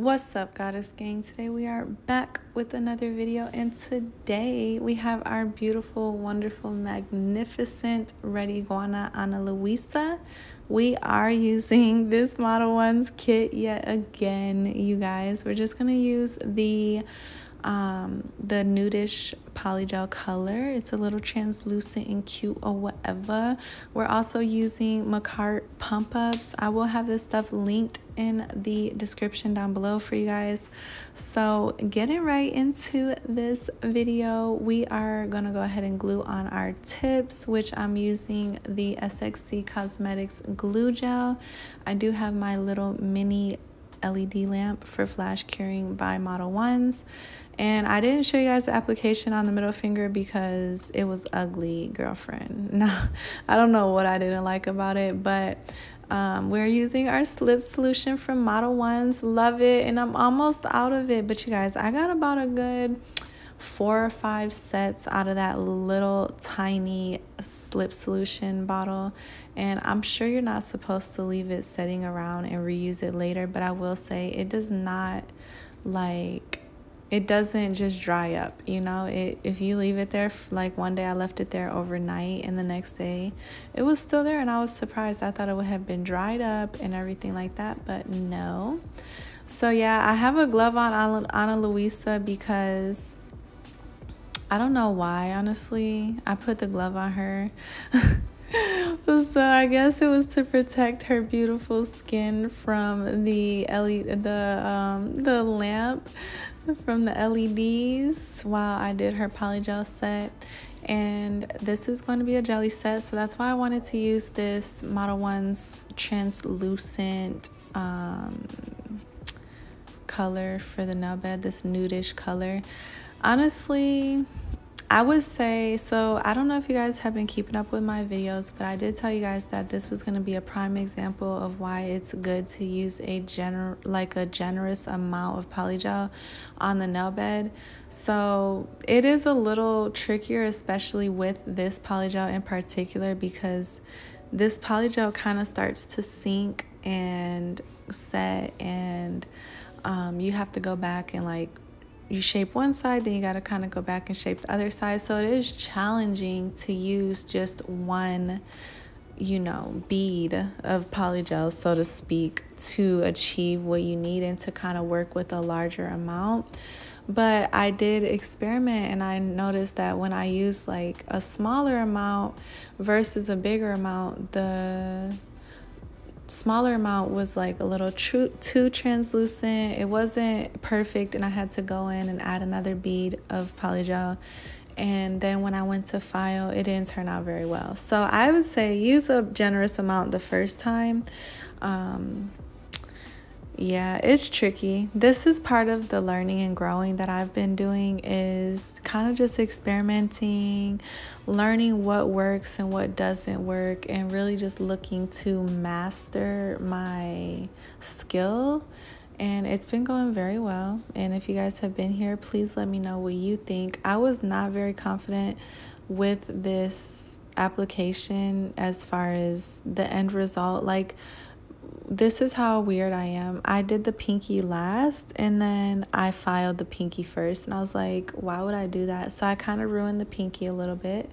What's up, Goddess Gang? Today we are back with another video, and today we have our beautiful, wonderful, magnificent Red Iguana Analuisa. We are using this Model 1's kit yet again, you guys. We're just gonna use the nudish polygel color. It's a little translucent and cute or whatever. We're also using Makartt pump ups. I will have this stuff linked in the description down below for you guys. So getting right into this video, we are gonna go ahead and glue on our tips, which I'm using the SXC Cosmetics glue gel. I do have my little mini LED lamp for flash curing by Model 1's, and I didn't show you guys the application on the middle finger because it was ugly, girlfriend. No, I don't know what I didn't like about it, but we're using our slip solution from Model 1's. Love it, and I'm almost out of it, but you guys, I got about a good 4 or 5 sets out of that little tiny slip solution bottle, and I'm sure you're not supposed to leave it sitting around and reuse it later, but I will say it does not, like, it doesn't just dry up, you know. If you leave it there, like one day I left it there overnight and the next day it was still there, and I was surprised. I thought it would have been dried up and everything like that, but no. So yeah, I have a glove on Analuisa because I don't know why, honestly. I put the glove on her. So I guess it was to protect her beautiful skin from the LED, the lamp from the LEDs while I did her polygel set. And this is going to be a jelly set, so that's why I wanted to use this Model 1's translucent color for the nail bed, this nudish color. Honestly, I would say, so I don't know if you guys have been keeping up with my videos, but I did tell you guys that this was going to be a prime example of why it's good to use a generous amount of polygel on the nail bed. So it is a little trickier, especially with this polygel in particular, because this polygel kind of starts to sink and set, and you have to go back and, like, you shape one side, then you got to kind of go back and shape the other side. So it is challenging to use just one, you know, bead of polygel, so to speak, to achieve what you need and to kind of work with a larger amount. But I did experiment, and I noticed that when I use like a smaller amount versus a bigger amount, the smaller amount was like a little too translucent. It wasn't perfect, and I had to go in and add another bead of polygel, and then when I went to file, it didn't turn out very well. So I would say use a generous amount the first time. Yeah, it's tricky. This is part of the learning and growing that I've been doing, is kind of just experimenting, learning what works and what doesn't work, and really just looking to master my skill. And it's been going very well. And if you guys have been here, please let me know what you think. I was not very confident with this application as far as the end result. Like, this is how weird I am. I did the pinky last, and then I filed the pinky first, and I was like, why would I do that? So I kind of ruined the pinky a little bit.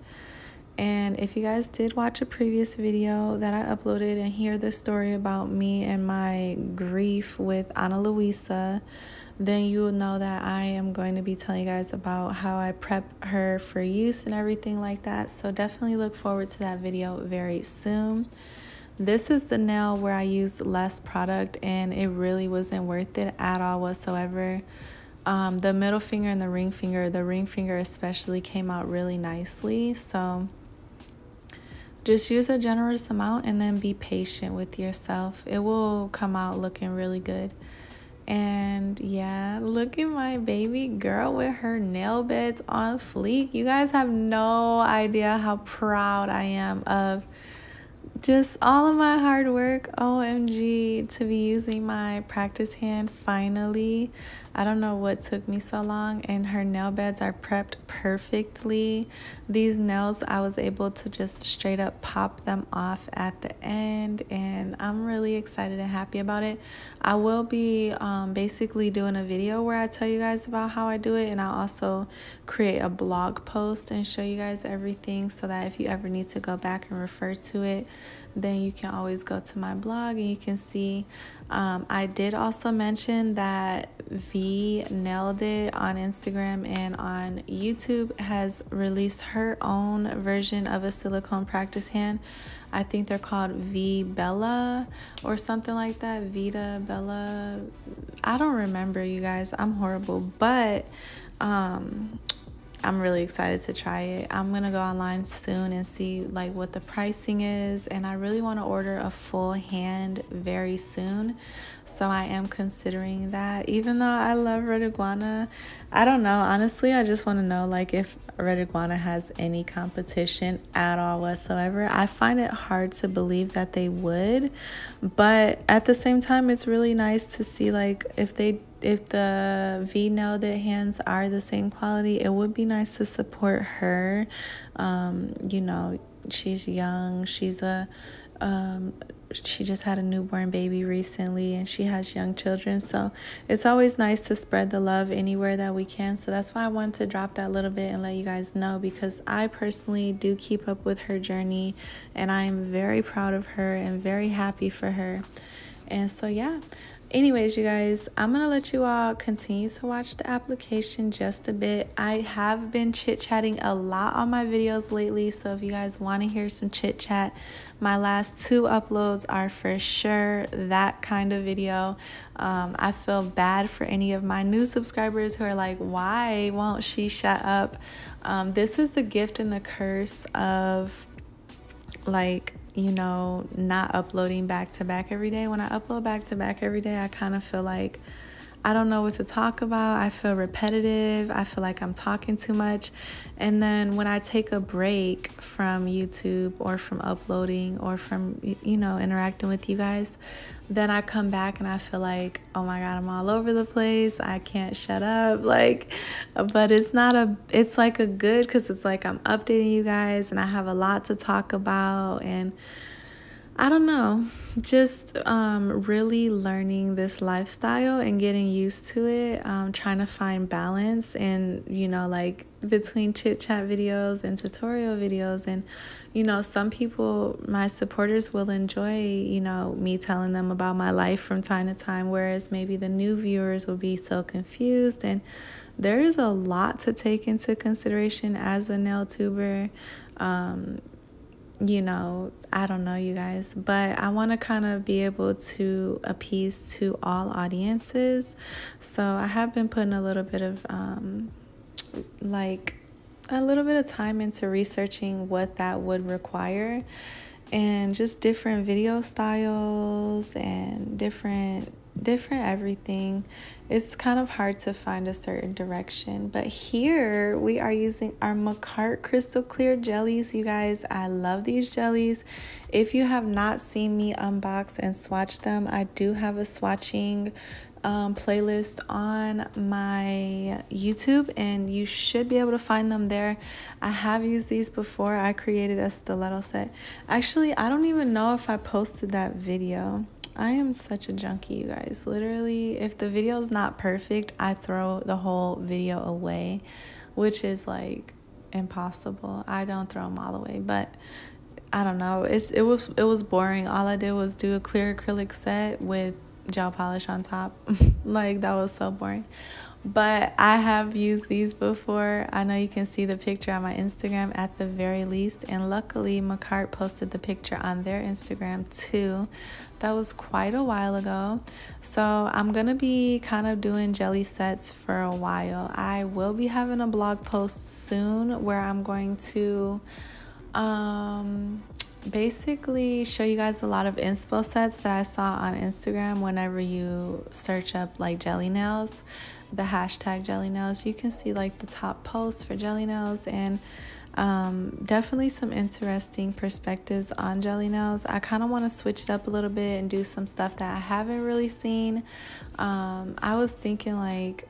And if you guys did watch a previous video that I uploaded and hear the story about me and my grief with Analuisa, then you will know that I am going to be telling you guys about how I prep her for use and everything like that. So definitely look forward to that video very soon. This is the nail where I used less product, and it really wasn't worth it at all whatsoever. The middle finger and the ring finger especially, came out really nicely. So just use a generous amount and then be patient with yourself. It will come out looking really good. And yeah, look at my baby girl with her nail beds on fleek. You guys have no idea how proud I am of Just all of my hard work, OMG, to be using my practice hand finally. I don't know what took me so long, and her nail beds are prepped perfectly. These nails, I was able to just straight up pop them off at the end, and I'm really excited and happy about it. I will be basically doing a video where I tell you guys about how I do it, and I'll also create a blog post and show you guys everything so that if you ever need to go back and refer to it, then you can always go to my blog and you can see. I did also mention that V Nailed It on Instagram and on YouTube has released her own version of a silicone practice hand. I think they're called V Bella or something like that. Vita Bella. I don't remember, you guys. I'm horrible, but I'm really excited to try it. I'm gonna go online soon and see like what the pricing is, and I really want to order a full hand very soon, so I am considering that. Even though I love Red Iguana, I don't know, honestly, I just want to know like if Red Iguana has any competition at all whatsoever. I find it hard to believe that they would, but at the same time, it's really nice to see like if the V Nailed It hands are the same quality. It would be nice to support her. You know, she's young, she's a she just had a newborn baby recently, and she has young children, so it's always nice to spread the love anywhere that we can. So that's why I wanted to drop that little bit and let you guys know, because I personally do keep up with her journey, and I am very proud of her and very happy for her. And so yeah, anyways, you guys, I'm gonna let you all continue to watch the application just a bit. I have been chit chatting a lot on my videos lately, so if you guys want to hear some chit chat, my last two uploads are for sure that kind of video. I feel bad for any of my new subscribers who are like, why won't she shut up? This is the gift and the curse of like, you know, not uploading back to back every day. When I upload back to back every day, I kind of feel like I don't know what to talk about. I feel repetitive. I feel like I'm talking too much. And then when I take a break from YouTube or from uploading or from, you know, interacting with you guys, then I come back and I feel like, oh my God, I'm all over the place. I can't shut up. Like, but it's not a, it's like a good, cause it's like I'm updating you guys and I have a lot to talk about, and I don't know, just really learning this lifestyle and getting used to it, trying to find balance and, you know, like between chit chat videos and tutorial videos. And, you know, some people, my supporters will enjoy, you know, me telling them about my life from time to time, whereas maybe the new viewers will be so confused. And there is a lot to take into consideration as a nail tuber. You know, I don't know, you guys, but I want to kind of be able to appease to all audiences. So I have been putting a little bit of like a little bit of time into researching what that would require, and just different video styles and different everything. It's kind of hard to find a certain direction, but here we are using our Makartt crystal clear jellies. You guys, I love these jellies. If you have not seen me unbox and swatch them, I do have a swatching playlist on my YouTube, and you should be able to find them there. I have used these before. I created a stiletto set. Actually, I don't even know if I posted that video. I am such a junkie, you guys. Literally, if the video is not perfect, I throw the whole video away, which is like impossible. I don't throw them all away, but I don't know. It was boring. All I did was do a clear acrylic set with gel polish on top. Like, that was so boring. But I have used these before. I know you can see the picture on my Instagram at the very least, and luckily Makartt posted the picture on their Instagram too. That was quite a while ago, so I'm gonna be kind of doing jelly sets for a while. I will be having a blog post soon where I'm going to basically show you guys a lot of inspo sets that I saw on Instagram. Whenever you search up like jelly nails, the hashtag jelly nails, you can see like the top posts for jelly nails, and Definitely some interesting perspectives on jelly nails. I kind of want to switch it up a little bit and do some stuff that I haven't really seen. I was thinking, like,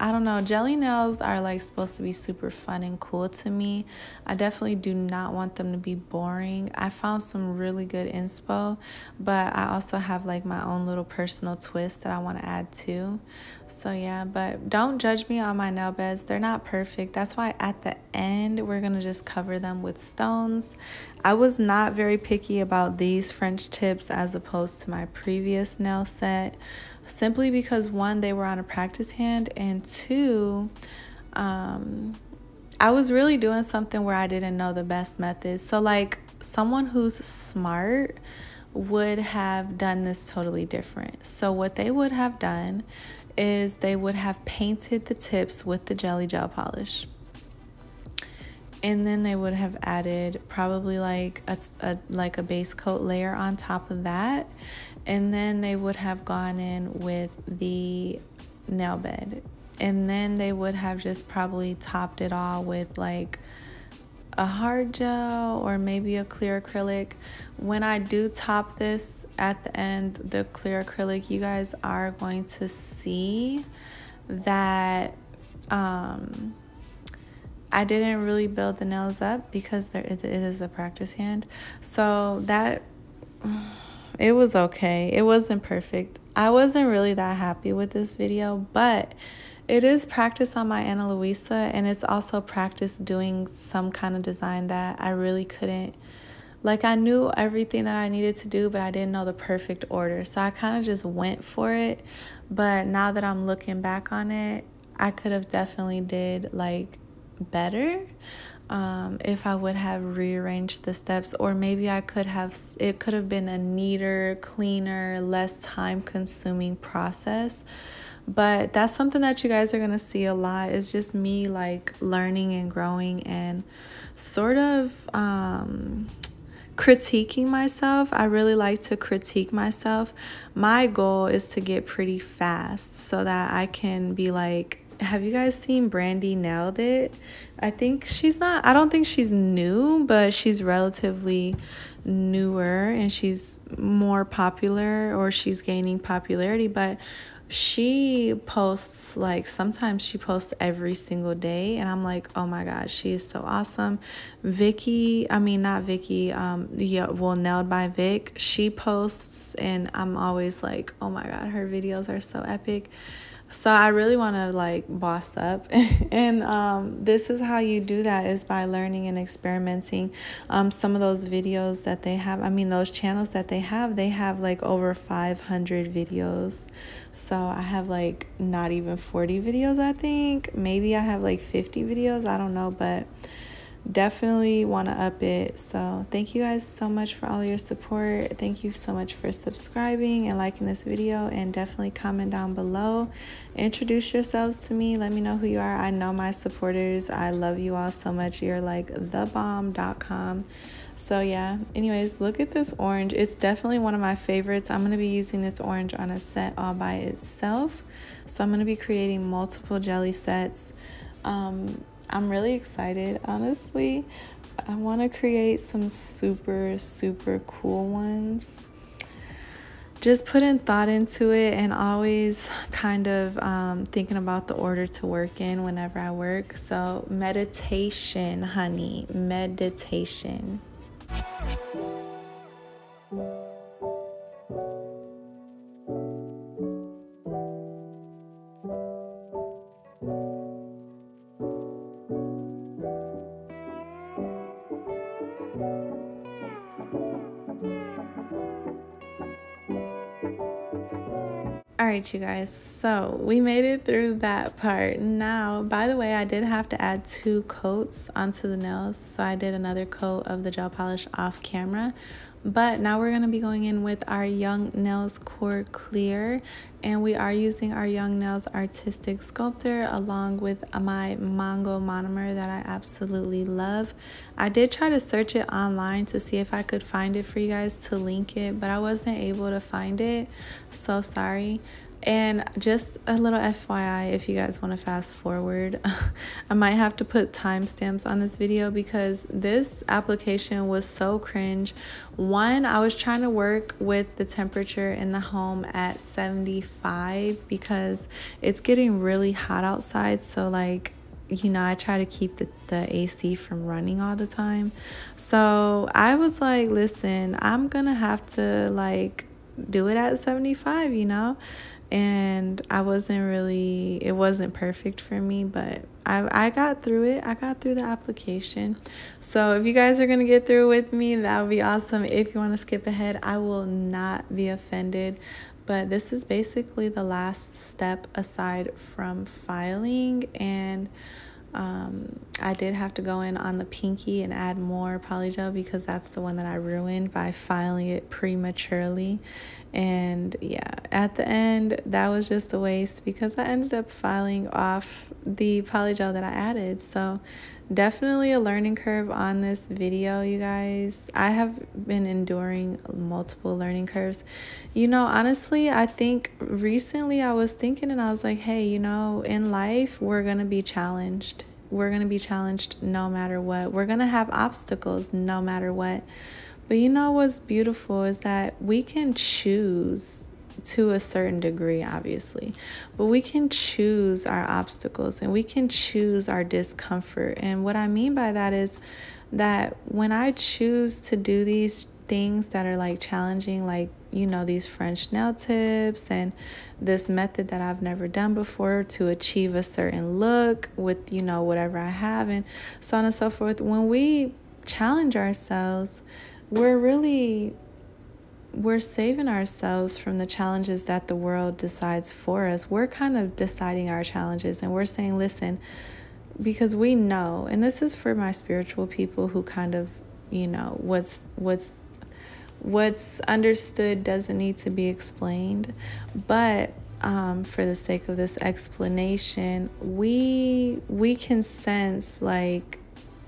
I don't know, jelly nails are like supposed to be super fun and cool to me. I definitely do not want them to be boring. I found some really good inspo, but I also have like my own little personal twist that I want to add to. So yeah, but don't judge me on my nail beds. They're not perfect. That's why at the end, we're going to just cover them with stones. I was not very picky about these French tips as opposed to my previous nail set, simply because one, they were on a practice hand, and two, I was really doing something where I didn't know the best methods. So like someone who's smart would have done this totally different. So what they would have done is they would have painted the tips with the jelly gel polish, and then they would have added probably like a base coat layer on top of that, and then they would have gone in with the nail bed, and then they would have just probably topped it all with like a hard gel or maybe a clear acrylic. When I do top this at the end, the clear acrylic, you guys are going to see that I didn't really build the nails up because it is a practice hand. So that, it was okay. It wasn't perfect. I wasn't really that happy with this video, but it is practice on my Analuisa, and it's also practice doing some kind of design that I really couldn't, like, I knew everything that I needed to do, but I didn't know the perfect order. So I kind of just went for it. But now that I'm looking back on it, I could have definitely did like better if I would have rearranged the steps, or maybe I could have, it could have been a neater, cleaner, less time consuming process. But that's something that you guys are going to see a lot. It's just me like learning and growing and sort of critiquing myself. I really like to critique myself. My goal is to get pretty fast so that I can be like, have you guys seen Brandy Nailed It? I think she's not, I don't think she's new, but she's relatively newer and she's more popular, or she's gaining popularity. But she posts, like, sometimes she posts every single day, and I'm like, oh my god, she is so awesome. Vicky, I mean not Vicky, yeah, well, Nailed by Vic, she posts, and I'm always like, oh my god, her videos are so epic. So I really want to like boss up. And this is how you do that, is by learning and experimenting. Some of those videos that they have, I mean those channels that they have like over 500 videos. So I have like not even 40 videos, I think. Maybe I have like 50 videos, I don't know, but definitely want to up it. So thank you guys so much for all your support. Thank you so much for subscribing and liking this video, and definitely comment down below, introduce yourselves to me, let me know who you are. I know my supporters, I love you all so much. You're like thebomb.com. So yeah, anyways, look at this orange. It's definitely one of my favorites. I'm going to be using this orange on a set all by itself, so I'm going to be creating multiple jelly sets. I'm really excited, honestly. I want to create some super cool ones. Just putting thought into it, and always kind of thinking about the order to work in whenever I work. So meditation, honey, meditation. Alright you guys, so we made it through that part. Now, by the way, I did have to add 2 coats onto the nails, so I did another coat of the gel polish off camera. But now we're going to be going in with our Young Nails Core Clear, and we are using our Young Nails Artistic Sculptor along with my Mango Monomer that I absolutely love. I did try to search it online to see if I could find it for you guys to link it, but I wasn't able to find it, so sorry. And just a little FYI, if you guys want to fast forward, I might have to put timestamps on this video because this application was so cringe. One, I was trying to work with the temperature in the home at 75 because it's getting really hot outside. So like, you know, I try to keep the AC from running all the time. So I was like, listen, I'm gonna have to like do it at 75, you know? And I wasn't really, it wasn't perfect for me, but I got through it. I got through the application. So if you guys are going to get through with me, that would be awesome. If you want to skip ahead, I will not be offended. But this is basically the last step aside from filing. And I did have to go in on the pinky and add more polygel because that's the one that I ruined by filing it prematurely. And yeah, at the end, that was just a waste because I ended up filing off the polygel that I added. So definitely a learning curve on this video, you guys. I have been enduring multiple learning curves. You know, honestly, I think recently I was thinking and I was like, hey, you know, in life, we're going to be challenged. We're going to be challenged no matter what. We're going to have obstacles no matter what. But you know what's beautiful is that we can choose to a certain degree, obviously, but we can choose our obstacles and we can choose our discomfort. And what I mean by that is that when I choose to do these things that are like challenging, like, you know, these French nail tips and this method that I've never done before to achieve a certain look with, you know, whatever I have and so on and so forth, when we challenge ourselves, we're saving ourselves from the challenges that the world decides for us. We're kind of deciding our challenges and we're saying, listen, because we know, and this is for my spiritual people who kind of, you know, what's understood doesn't need to be explained. But for the sake of this explanation, we can sense like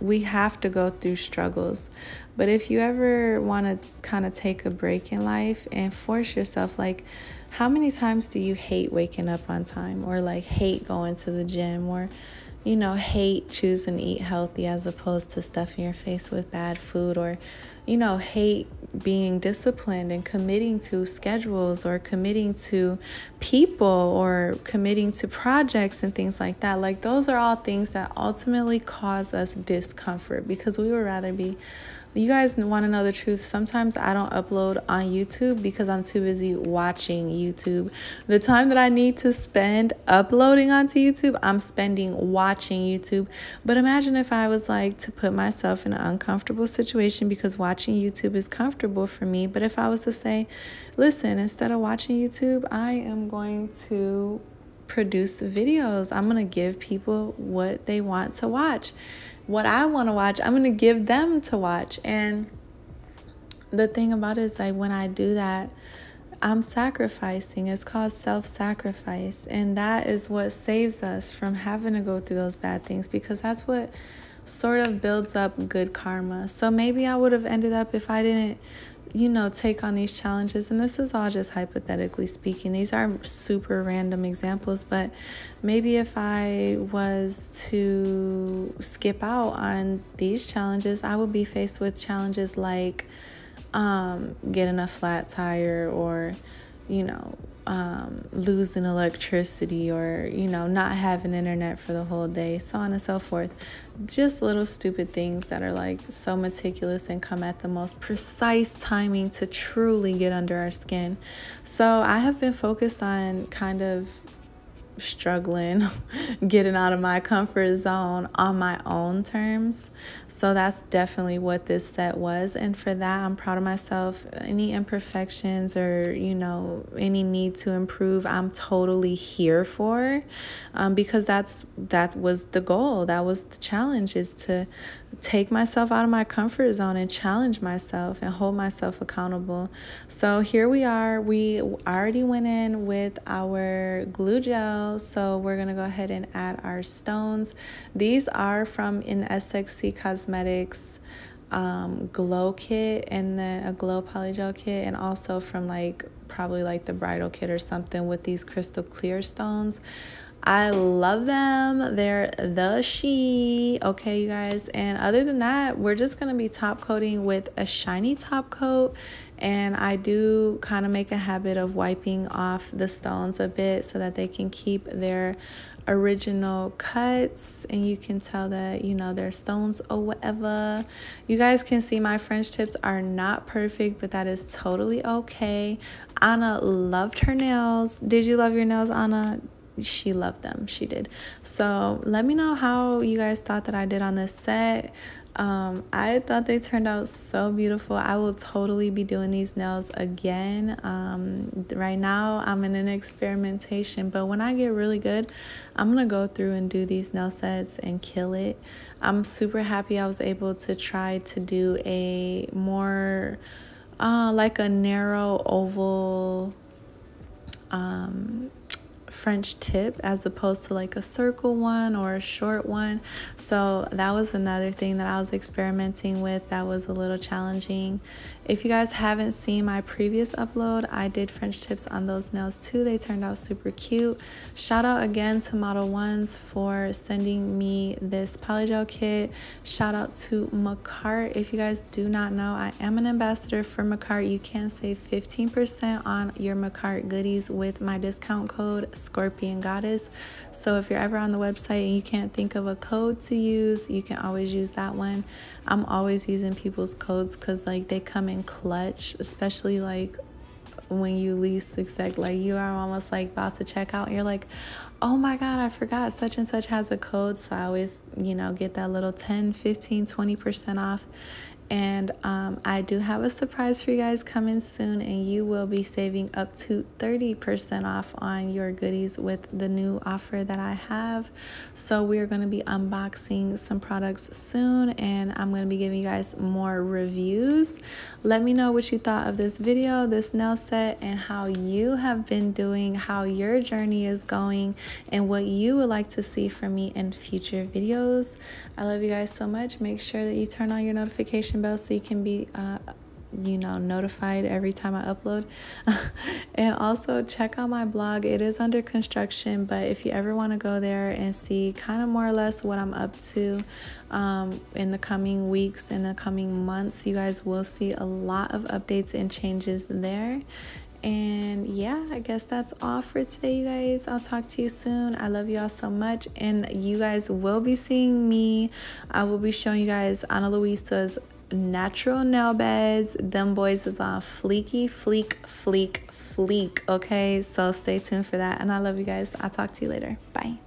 we have to go through struggles. But if you ever want to kind of take a break in life and force yourself, like, how many times do you hate waking up on time or like hate going to the gym or, you know, hate choosing to eat healthy as opposed to stuffing your face with bad food or, you know, hate being disciplined and committing to schedules or committing to people or committing to projects and things like that. Like, those are all things that ultimately cause us discomfort because we would rather be, you guys want to know the truth. Sometimes I don't upload on YouTube because I'm too busy watching YouTube. The time that I need to spend uploading onto YouTube, I'm spending watching YouTube. But imagine if I was like to put myself in an uncomfortable situation because watching YouTube is comfortable for me. But if I was to say, listen, instead of watching YouTube, I am going to produce videos. I'm going to give people what they want to watch. What I want to watch, I'm going to give them to watch. And the thing about it is, like, when I do that, I'm sacrificing. It's called self-sacrifice. And that is what saves us from having to go through those bad things because that's what sort of builds up good karma. So maybe I would have ended up if I didn't, you know, take on these challenges. And this is all just hypothetically speaking. These are super random examples, but maybe if I was to skip out on these challenges, I would be faced with challenges like getting a flat tire or, you know, losing electricity or, you know, not having internet for the whole day, so on and so forth. Just little stupid things that are like so meticulous and come at the most precise timing to truly get under our skin. So I have been focused on kind of struggling, getting out of my comfort zone on my own terms. So that's definitely what this set was. And for that, I'm proud of myself. Any imperfections or, you know, any need to improve, I'm totally here for, because that was the goal. That was the challenge, is to take myself out of my comfort zone and challenge myself and hold myself accountable. So here we are. We already went in with our glue gel. So we're going to go ahead and add our stones. These are from SXC Cosmetics. glow kit and then a glow polygel kit, and also from like probably like the bridal kit or something with these crystal clear stones. I love them. They're the she. Okay, you guys, and other than that, we're just going to be top coating with a shiny top coat, and I do kind of make a habit of wiping off the stones a bit so that they can keep their original cuts, and you can tell that, you know, they're stones or whatever. You guys can see my French tips are not perfect, but that is totally okay. Anna loved her nails. Did you love your nails, Anna? She loved them. She did. So let me know how you guys thought that I did on this set. I thought they turned out so beautiful. I will totally be doing these nails again. Right now I'm in an experimentation, but when I get really good, I'm gonna go through and do these nail sets and kill it. I'm super happy I was able to try to do a more like a narrow oval French tip as opposed to like a circle one or a short one. So that was another thing that I was experimenting with that was a little challenging. If you guys haven't seen my previous upload, I did French tips on those nails too. They turned out super cute. Shout out again to Model 1s for sending me this polygel kit. Shout out to Makartt. If you guys do not know, I am an ambassador for Makartt. You can save 15% on your Makartt goodies with my discount code Scorpion Goddess. So if you're ever on the website and you can't think of a code to use, you can always use that one. I'm always using people's codes because like they come in clutch, especially like when you least expect, like you are almost like about to check out and you're like, oh my god, I forgot such and such has a code. So I always, you know, get that little 10%, 15%, 20% off. And I do have a surprise for you guys coming soon, and you will be saving up to 30% off on your goodies with the new offer that I have. So we are going to be unboxing some products soon, and I'm going to be giving you guys more reviews. Let me know what you thought of this video, this nail set, and how you have been doing, how your journey is going, and what you would like to see from me in future videos. I love you guys so much. Make sure that you turn on your notification bell so you can be you know, notified every time I upload. And also check out my blog. It is under construction, but if you ever want to go there and see kind of more or less what I'm up to in the coming weeks, in the coming months, you guys will see a lot of updates and changes there. And yeah, I guess that's all for today, you guys. I'll talk to you soon. I love y'all so much, and you guys will be seeing me. I will be showing you guys Analuisa's natural nail beds. Them boys is on fleeky, fleek, fleek, fleek. Okay, so stay tuned for that, and I love you guys. I'll talk to you later. Bye.